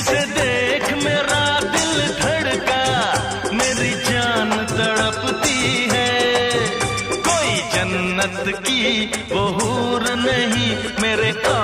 जिसे देख मेरा दिल धड़का, मेरी जान तड़पती है। कोई जन्नत की वो हूर नहीं मेरे।